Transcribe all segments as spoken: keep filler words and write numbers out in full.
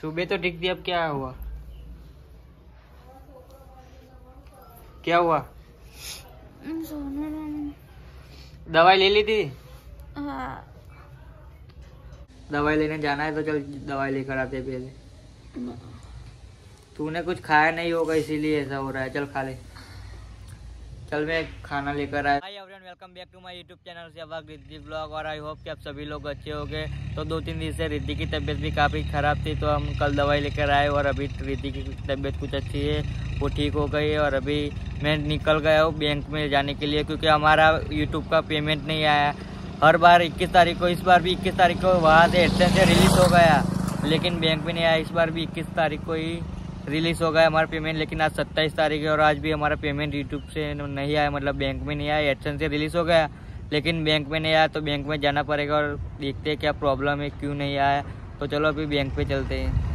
सुबह तो ठीक थी, अब क्या हुआ क्या हुआ? दवाई ले ली थी? हाँ। दवाई लेने जाना है तो चल दवाई लेकर आते पहले। तूने कुछ खाया नहीं होगा इसीलिए ऐसा हो रहा है, चल खा ले। चल मैं खाना लेकर आया। Hi everyone, welcome back to my YouTube channel Sehwag Riddhi vlog. और आई होप कि आप सभी लोग अच्छे हो गए। तो दो तीन दिन से रिद्धि की तबीयत भी काफ़ी ख़राब थी, तो हम कल दवाई लेकर आए और अभी रिद्धि की तबीयत कुछ अच्छी है, वो ठीक हो गई है। और अभी मैं निकल गया हूँ बैंक में जाने के लिए, क्योंकि हमारा यूट्यूब का पेमेंट नहीं आया हर बार इक्कीस तारीख को। इस बार भी इक्कीस तारीख को वहाँ से एडसेंस से रिलीज़ हो गया, लेकिन बैंक में नहीं आया। इस बार भी इक्कीस तारीख को ही रिलीज़ हो गया हमारा पेमेंट, लेकिन आज सत्ताईस तारीख है और आज भी हमारा पेमेंट यूट्यूब से नहीं आया, मतलब बैंक में नहीं आया। एडसेंस से रिलीज़ हो गया लेकिन बैंक में नहीं आया, तो बैंक में जाना पड़ेगा और देखते हैं क्या प्रॉब्लम है, क्यों नहीं आया। तो चलो अभी बैंक पे चलते हैं।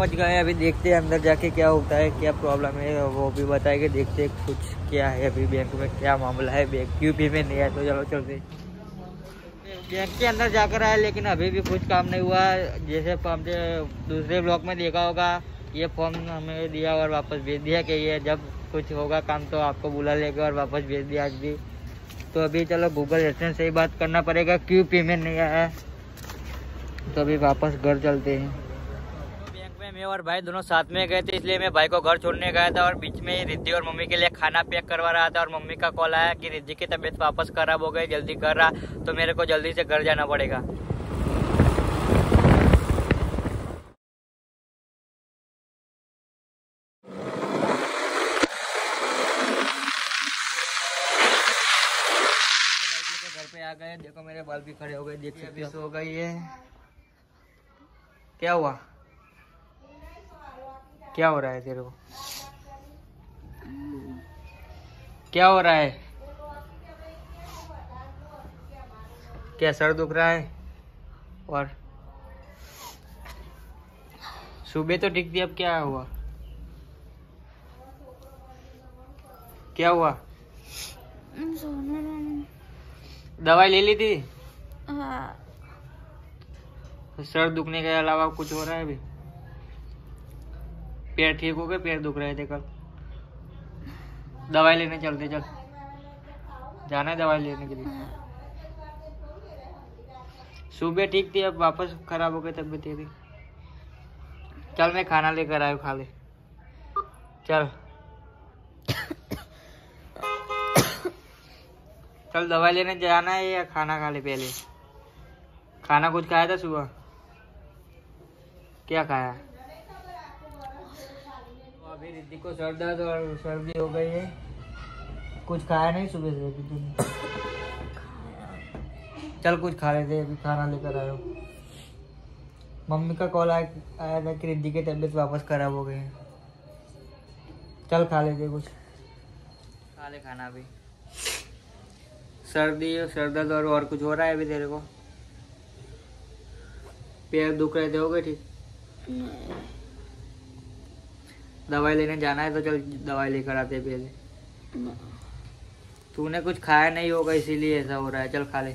पहुँच गए, अभी देखते हैं अंदर जाके क्या होता है, क्या प्रॉब्लम है वो भी बताएंगे। देखते हैं कुछ क्या है अभी बैंक में, क्या मामला है, बैंक क्यों पेमेंट नहीं आया। तो चलो चलते बैंक के अंदर जाकर आए, लेकिन अभी भी कुछ काम नहीं हुआ। जैसे हमने दूसरे ब्लॉक में देखा होगा, ये फॉर्म हमें दिया और वापस भेज दिया कि ये जब कुछ होगा काम तो आपको बुला लेगा, और वापस भेज दिया आज भी। तो अभी चलो गूगल एडसेंस से ही बात करना पड़ेगा क्यों पेमेंट नहीं आया। तो अभी वापस घर चलते हैं। मैं और भाई दोनों साथ में गए थे, इसलिए मैं भाई को घर छोड़ने गया था और बीच में ही रिद्धि और मम्मी के लिए खाना पैक करवा रहा था। और मम्मी का कॉल आया कि रिद्धि की तबीयत वापस खराब हो गई, जल्दी कर रहा, तो मेरे को जल्दी से घर जाना पड़ेगा। घर पे आ गए, देखो मेरे बाल भी खड़े हो गए, देखिए अभी सो गई है। क्या हुआ, क्या हो रहा है तेरे को, क्या हो रहा है? क्या सर दुख रहा है? और सुबह तो ठीक थी, अब क्या हुआ क्या हुआ? दवाई ले ली थी? हाँ। सर दुखने के अलावा कुछ हो रहा है अभी? पैर ठीक हो गए? पैर दुख रहे थे कल? दवाई लेने चलते, चल जाना है दवाई लेने के लिए। सुबह ठीक थी, अब वापस खराब हो गई तबीयत तेरी। चल मैं खाना लेकर आया, खा ले चल। चल दवाई लेने जाना है या खाना खा ले पहले? खाना कुछ खाया था सुबह? क्या खाया? अभी रिद्धि को सर दर्द और सर्दी हो गई है। कुछ खाया नहीं सुबह से अभी तुमने? चल कुछ खा लेते, अभी खाना लेकर आयो। मम्मी का कॉल आया था कि रिद्धि की तबीयत वापस खराब हो गई है। चल खा लेते कुछ, खा ले खाना। अभी सर्दी और सर दर्द और, और कुछ हो रहा है अभी तेरे को? पैर दुख रहे थे, हो गए ठीक? दवाई लेने जाना है तो चल दवाई लेकर आते पहले। तूने कुछ खाया नहीं होगा इसीलिए ऐसा हो रहा है, चल खा ले।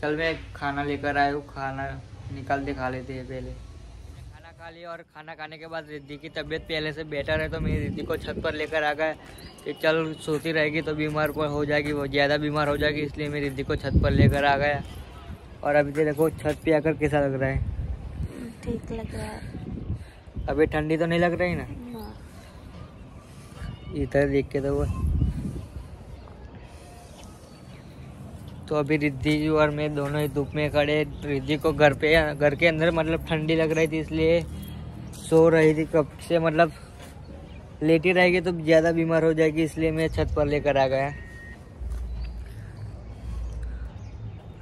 चल मैं खाना लेकर आया हूँ, खाना निकालते खा लेते हैं पहले। मैं खाना खा लिया और खाना खाने के बाद रिद्धि की तबीयत पहले से बेटर है, तो मैं रिद्धि को छत पर लेकर आ गया कि चल सोती रहेगी तो बीमार हो जाएगी, वो ज़्यादा बीमार हो जाएगी, इसलिए मैं रिद्धि को छत पर लेकर आ गया। और अभी तेरे को छत पर आकर कैसा लग रहा है? ठीक लग रहा है। अभी ठंडी तो नहीं लग रही ना? इधर देख के तो वो। तो अभी रिद्धि जी और मैं दोनों ही धूप में खड़े। रिद्धि को घर पे घर के अंदर मतलब ठंडी लग रही थी, इसलिए सो रही थी कब से, मतलब लेटी रहेगी तो ज़्यादा बीमार हो जाएगी, इसलिए मैं छत पर लेकर आ गया।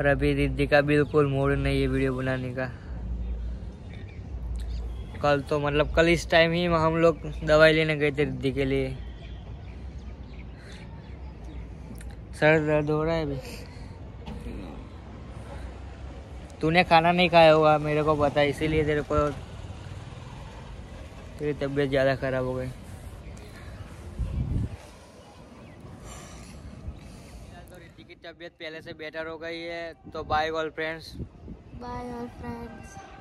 और अभी रिद्धि का बिल्कुल मूड नहीं है वीडियो बनाने का। कल तो मतलब कल इस टाइम ही हम लोग दवाई लेने गए थे रिद्धि के लिए। सर दर्द हो रहा है अभी। तूने खाना नहीं खाया होगा, मेरे को पता है, इसीलिए तेरे को तेरी तबीयत ज़्यादा खराब हो गई। तबीयत पहले से बेटर हो गई है। तो bye all friends, bye all friends.